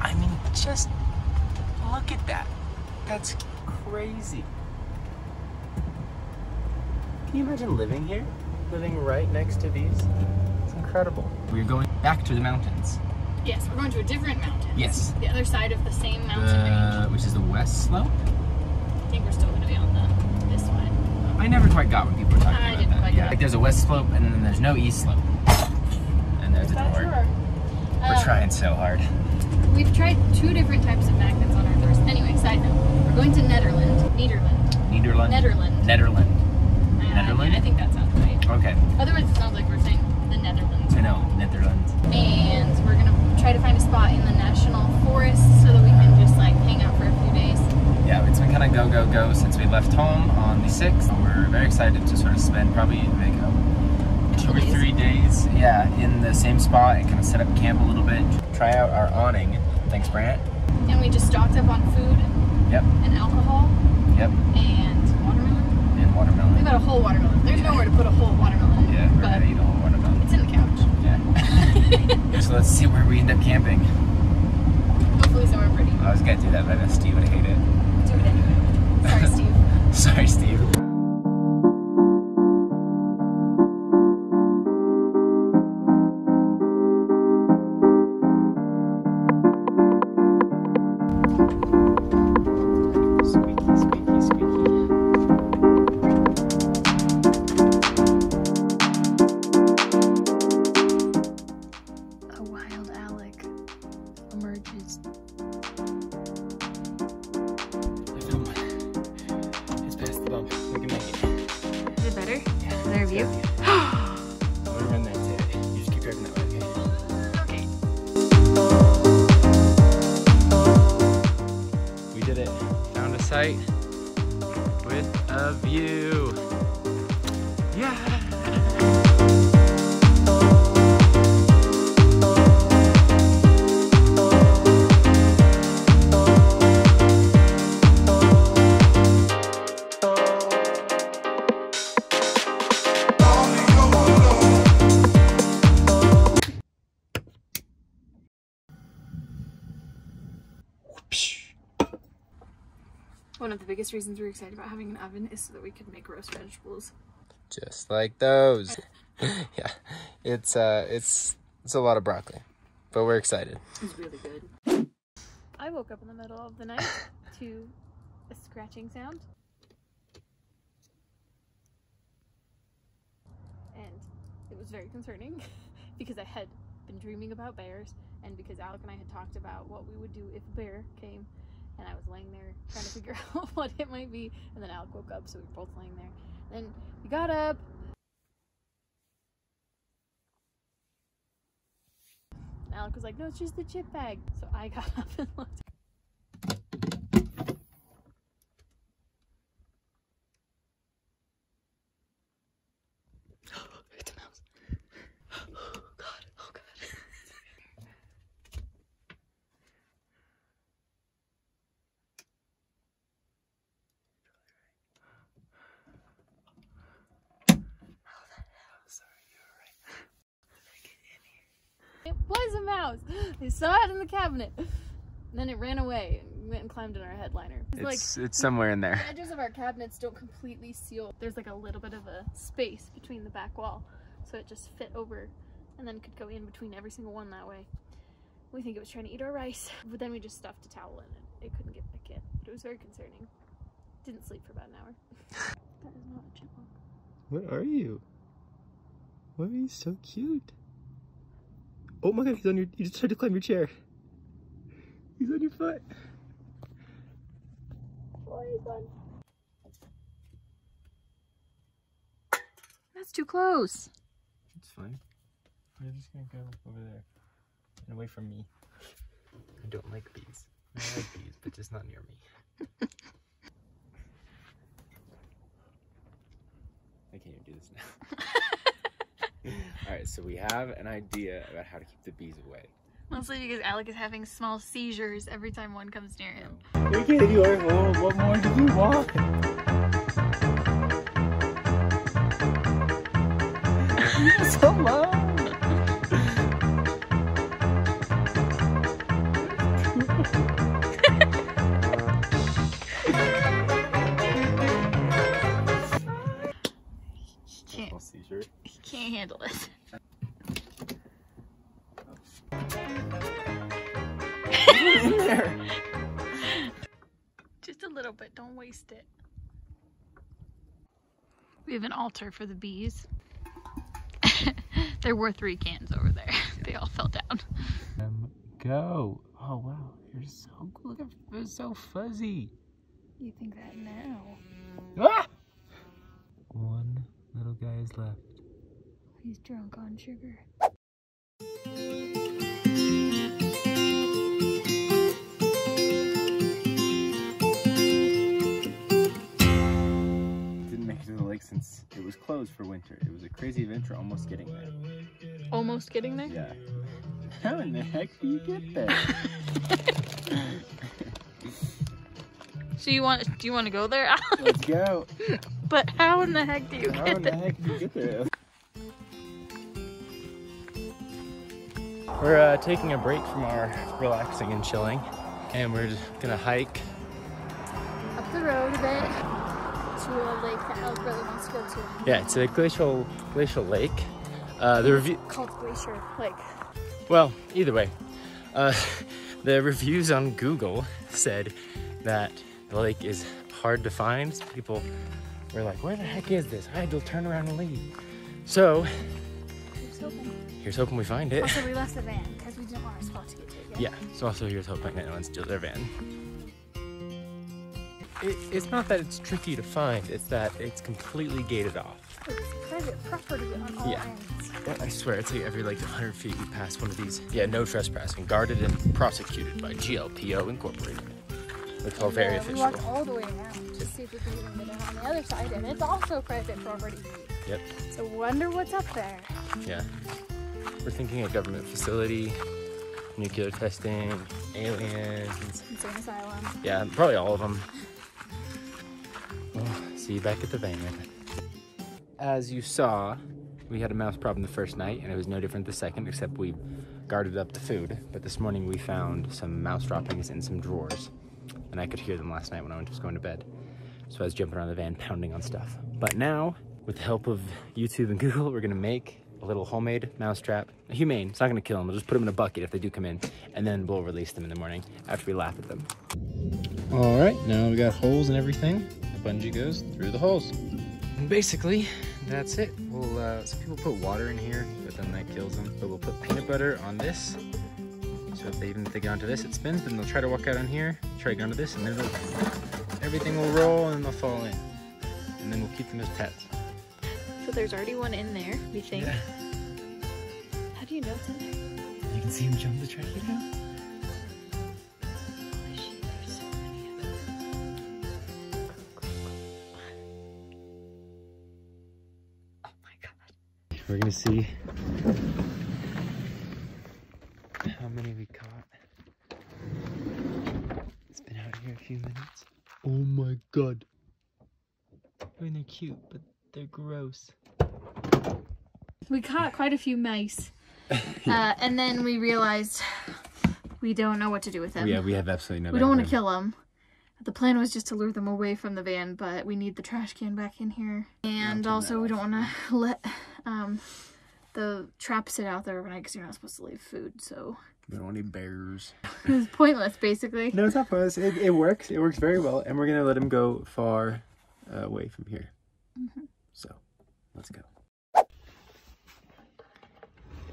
I mean, just look at that. That's crazy. Can you imagine living here? Living right next to these? It's incredible. We're going back to the mountains. Yes, we're going to a different mountain. Yes. The other side of the same mountain range. Which is the west slope? I think we're still going to be on this one. I never quite got what people were talking about. I didn't quite get it. Like, there's a west slope and then there's no east slope. And there's a door. We're trying so hard. We've tried two different types of magnets on our doors. Anyway, side note. We're going to Nederland. I think that sounds right. Okay. Otherwise, it sounds like we're saying the Netherlands. I know, Netherlands. And we're going to try to find a spot in the National Forest so that we can just like hang out for a few days. Yeah, it's been kind of go, go, go since we left home on the 6th. We're very excited to sort of spend probably like 2 or 3 days, yeah, in the same spot and kind of set up camp a little bit. Try out our awning. Thanks, Brant. And we just stocked up on food. Yep. And alcohol. Yep. And watermelon. And watermelon. We got a whole watermelon. There's nowhere to put a whole watermelon. Yeah, we're gonna eat a whole watermelon. It's in the couch. Yeah. So let's see where we end up camping. Hopefully somewhere pretty. I was gonna do that, but I know Steve would hate it. Do it anyway. Sorry, Steve. Sorry, Steve. With a view. Yeah. One of the biggest reasons we're excited about having an oven is so that we could make roast vegetables. Just like those. Yeah, it's a lot of broccoli, but we're excited. It's really good. I woke up in the middle of the night to a scratching sound. And it was very concerning because I had been dreaming about bears and because Alec and I had talked about what we would do if a bear came. And I was laying there trying to figure out what it might be. And then Alec woke up, so we were both laying there. Then we got up. And Alec was like, no, it's just the chip bag. So I got up and looked. It's a mouse. Oh, God. Oh, God. Was a mouse. I saw it in the cabinet. And then it ran away and went and climbed in our headliner. It's somewhere in there. The edges of our cabinets don't completely seal. There's like a little bit of a space between the back wall, so it just fit over and then could go in between every single one that way. We think it was trying to eat our rice, but then we just stuffed a towel in it. It couldn't get back in. But it was very concerning. Didn't sleep for about an hour. That is not a chipmunk. What are you? Why are you so cute? Oh my God, he's on your, you just tried to climb your chair. He's on your foot. Oh, he's on. That's too close. It's fine. We're just gonna go over there and away from me. I don't like bees. I like bees, but just not near me. I can't even do this now. Alright, so we have an idea about how to keep the bees away. Mostly because Alec is having small seizures every time one comes near him. We can't do our whole, what more do you want? So long! there. Just a little bit, don't waste it. We have an altar for the bees. There were 3 cans over there. They all fell down. Go. Oh wow, you're so good. They're so fuzzy. You think that now? Ah! One little guy is left. He's drunk on sugar. Didn't make it to the lake since it was closed for winter. It was a crazy adventure almost getting there. Almost getting there? Yeah. How in the heck do you get there? So do you want to go there, Alex? Let's go. But how in the heck do you get there? How in the heck do you get there? We're taking a break from our relaxing and chilling, and we're just gonna hike up the road a bit to a lake that Alec really wants to go to. Yeah, it's a glacial lake. Called Glacier Lake. Well, either way, the reviews on Google said that the lake is hard to find. So people were like, where the heck is this? I had to turn around and leave. So here's hoping we find it. Also, we left the van because we didn't want our spot to get taken. Yeah, so also here's hoping that no one steals their van. It's not that it's tricky to find, it's that it's completely gated off. It's private property on all ends. Yeah, I swear, it's like every like 100 feet we pass one of these. Yeah, no trespassing, guarded and prosecuted by GLPO Incorporated. We call very official. We walked all the way around to see if we could even get it on the other side, and it's also private property. Yep. So wonder what's up there. Yeah. We're thinking a government facility, nuclear testing, aliens. Insane asylum. Yeah, probably all of them. Well, see you back at the van. As you saw, we had a mouse problem the first night, and it was no different the second, except we guarded up the food. But this morning we found some mouse droppings in some drawers, and I could hear them last night when I was going to bed. So I was jumping around the van, pounding on stuff. But now, with the help of YouTube and Google, we're gonna make a little homemade mouse trap. Humane, it's not gonna kill them. We'll just put them in a bucket if they do come in, and then we'll release them in the morning after we laugh at them. All right, now we got holes and everything. The bungee goes through the holes. And basically, that's it. We'll, some people put water in here, but then that kills them. But we'll put peanut butter on this. So if they go onto this, it spins, then they'll try to walk out on here, try to go onto this, and then everything will roll and they'll fall in. And then we'll keep them as pets. So there's already one in there, we think. Yeah. How do you know it's in there? You can see him jump the track now. Holy shit, there's so many of them. Oh my god. We're gonna see how many we caught. It's been out here a few minutes. Oh my god. I mean, they're cute, but they're gross. We caught quite a few mice. And then we realized we don't know what to do with them. Yeah, we have absolutely no idea. We don't want to kill them. The plan was just to lure them away from the van, but we need the trash can back in here. And also we don't want to let the trap sit out there overnight because you're not supposed to leave food, so. We don't want any bears. It was pointless, basically. No, it's not pointless. It works. It works very well. And we're going to let them go far away from here. Mm-hmm. So, let's go.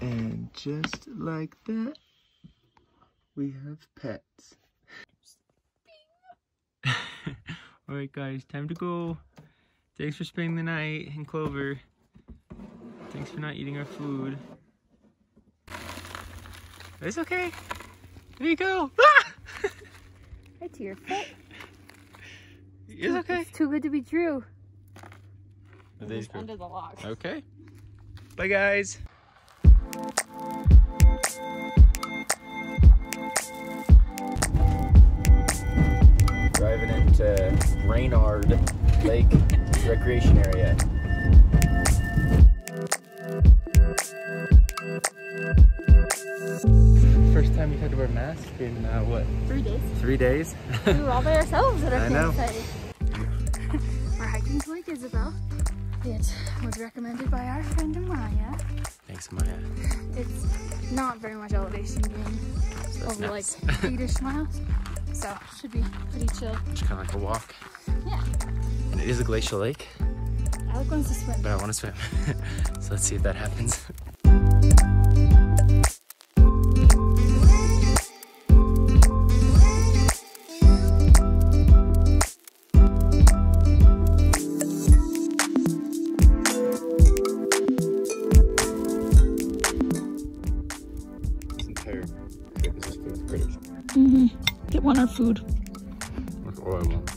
And just like that, we have pets. Alright guys, time to go. Thanks for spending the night in Clover. Thanks for not eating our food. It's okay. There you go. Ah! Right to your foot. It's okay. It's too good to be true. Just under the log. Okay. Bye guys. Driving into Reynard Lake Recreation Area. First time we've had to wear a mask in what? 3 days. 3 days? We were all by ourselves at our campsite. We're hiking to Lake Isabelle. It was recommended by our friend Amaya. Thanks, Amaya. It's not very much elevation gain, over nuts. Like 8-ish miles. So should be pretty chill. Just kind of like a walk. Yeah. And it is a glacial lake. Alec wants to swim. But I want to swim. So let's see if that happens. Get one our food. That's all I want.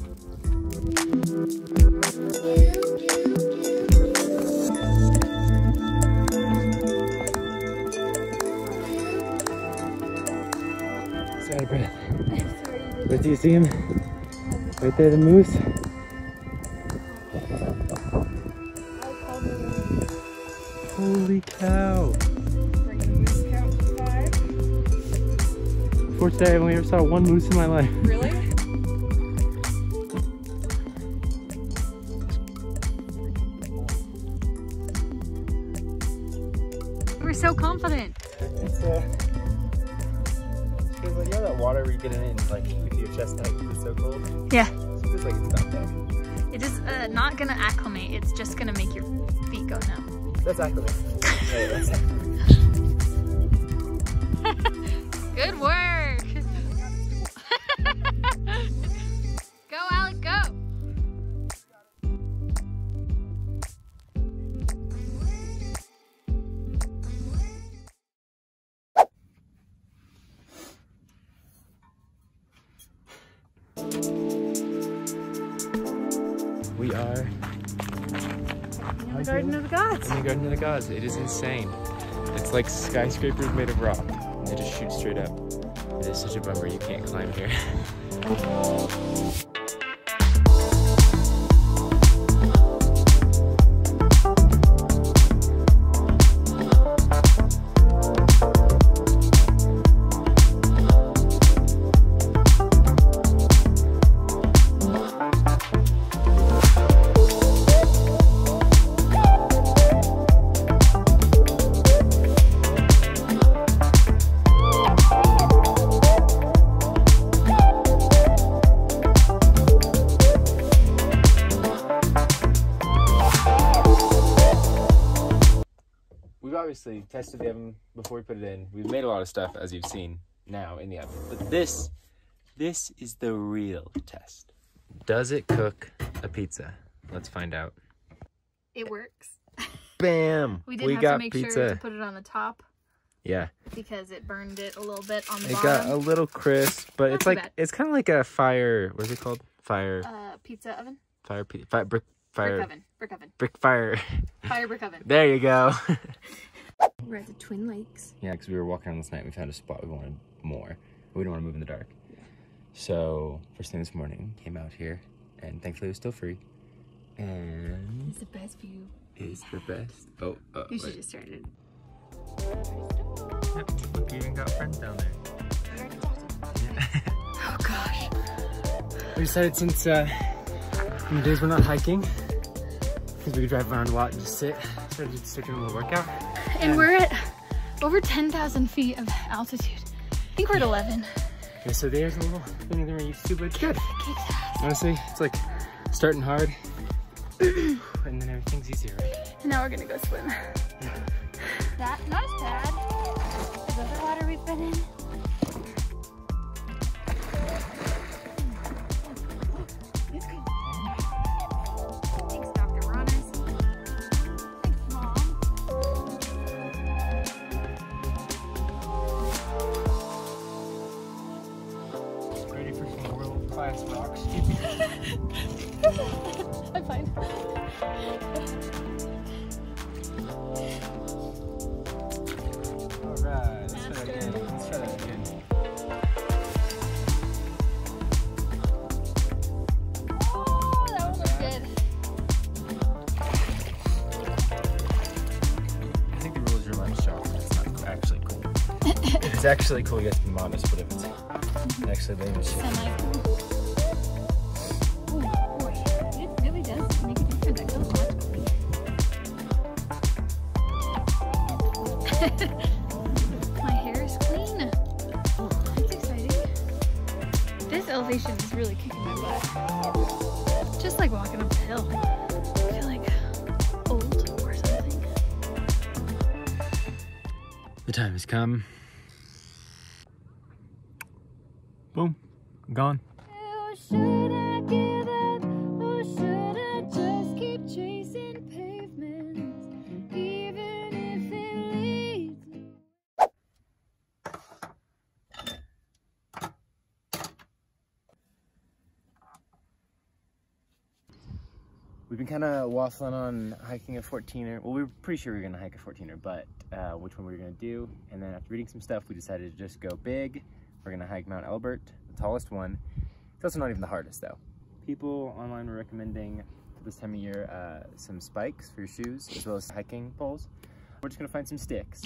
He's out of breath. But do you see him? Right there, the moose. Holy cow! Fourth day I've only ever saw one moose in my life. Really? We're so confident. It's like, you know that water where you get in and like with your chest out because it's so cold? Yeah. It feels like it's not that. It is not gonna acclimate, it's just gonna make your feet go numb. That's acclimate. Yeah, that's acclimate. Good work! We are in the Garden of the Gods. In the Garden of the Gods. It is insane. It's like skyscrapers made of rock. They just shoot straight up. It is such a bummer you can't climb here. Obviously tested the oven before we put it in. We've made a lot of stuff, as you've seen now, in the oven, but this is the real test. Does it cook a pizza? Let's find out. It works. Bam. We got pizza. Sure to put it on the top, yeah, because it burned it a little bit on the bottom. It got a little crisp, but it's like bad. It's kind of like a fire, what is it called, fire pizza oven, brick oven. There you go. We're at the Twin Lakes. Yeah, because we were walking around last night. We found a spot we wanted more. We didn't want to move in the dark. Yeah. So first thing this morning, came out here, and thankfully it was still free. And it's the best view. It's the best. Oh, you should just start it. Yep. Look, we even got friends down there. Yeah. Oh gosh. We decided since in the days we're not hiking, because we could drive around a lot and just sit, so we could start doing a little workout. And we're at over 10,000 feet of altitude. I think we're at 11. Okay, so there's a little thing that we're used to, but it's good. Honestly, it's like starting hard, and then everything's easier, right? And now we're gonna go swim. Yeah. That's not as bad as other water we've been in. I'm fine. Alright, let's try that again. Let's try that again. Oh, that one looked good. I think the rule is your lunch shop, it's not actually cool. It's actually cool, you have to be modest, but if it's actually labeled shit. My hair is clean. elevation is really kicking my butt. Just like walking up a hill. I feel like old or something. The time has come. Boom. Gone. Oh, should I give up? Or should I just keep chasing pavements? Even if it leads me. We've been kind of waffling on hiking a 14er. Well, we were pretty sure we were going to hike a 14er, but which one we were going to do. And then after reading some stuff, we decided to just go big. We're going to hike Mount Elbert, the tallest one. It's also not even the hardest, though. People online were recommending for this time of year some spikes for your shoes, as well as hiking poles. We're just going to find some sticks.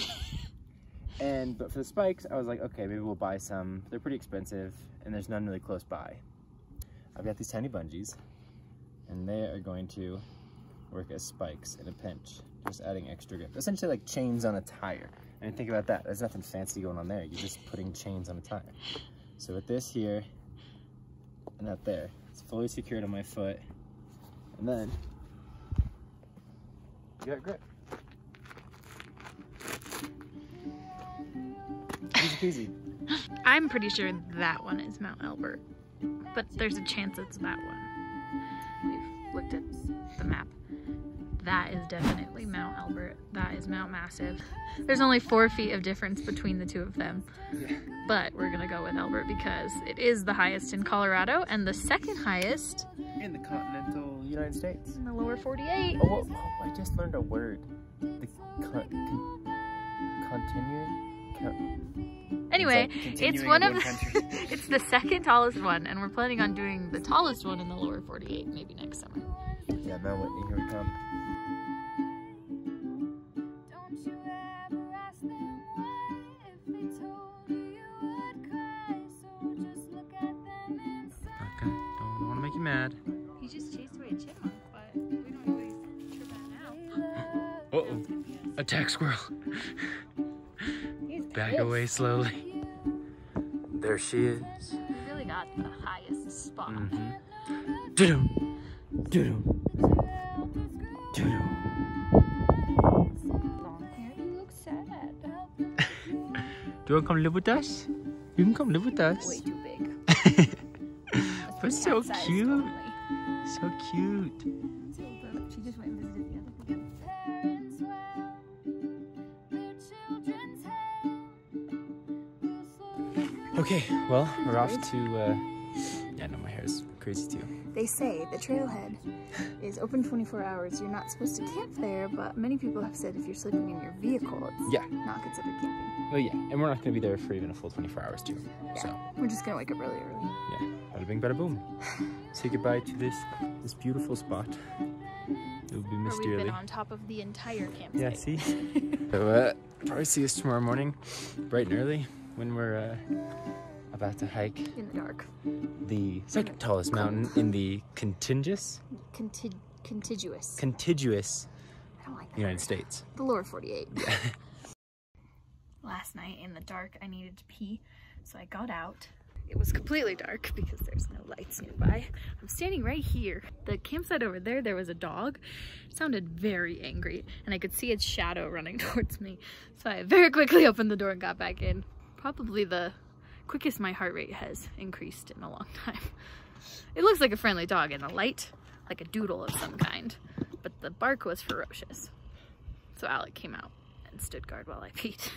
But for the spikes, I was like, okay, maybe we'll buy some. They're pretty expensive, and there's none really close by. I've got these tiny bungees, and they are going to work as spikes in a pinch, just adding extra grip. Essentially like chains on a tire. I mean, think about that. There's nothing fancy going on there. You're just putting chains on a tire. So with this here and up there, it's fully secured on my foot. And then you got grip. Easy peasy. I'm pretty sure that one is Mount Elbert, but there's a chance it's that one. We've looked at the map. That is definitely Mount Elbert. That is Mount Massive. There's only 4 feet of difference between the two of them. Yeah. But we're gonna go with Elbert because it is the highest in Colorado and the second highest in the continental United States. In the lower 48. Oh, whoa, whoa, I just learned a word. The Anyway, it's one of the, it's the second tallest one, and we're planning on doing the tallest one in the lower 48 maybe next summer. Yeah, Mount Whitney, here we come. Mad. He just chased away a chipmunk, but we don't always trip out. Uh-oh. Attack squirrel. Back away slowly. There she is. We really got the highest spot. Mm-hmm. Doo-doo. Doo-doo. Doo-doo. You look sad. Do you want to come live with us? You can come live with us. Way too big. But so cute. Only. So cute. She just went and visited the other people. Parents well, their children's hell. Okay, well, we're off to, yeah, no, my hair is crazy too. They say the trailhead is open 24 hours. You're not supposed to camp there, but many people have said if you're sleeping in your vehicle, it's not considered camping. Well, yeah, and we're not going to be there for even a full 24 hours too. Yeah. So we're just going to wake up really early. Yeah. Bada bing, bada boom. Say goodbye to this beautiful spot. It will be mysterious. We've been on top of the entire campsite. Yeah, see? So, probably see us tomorrow morning, bright and early, when we're about to hike. In the dark. The second tallest mountain in the contiguous I don't like that United States. The lower 48. Last night in the dark, I needed to pee, so I got out. It was completely dark because there's no lights nearby. I'm standing right here. The campsite over there, there was a dog. It sounded very angry, and I could see its shadow running towards me. So I very quickly opened the door and got back in. Probably the quickest my heart rate has increased in a long time. It looks like a friendly dog in the light, like a doodle of some kind, but the bark was ferocious. So Alec came out and stood guard while I peed.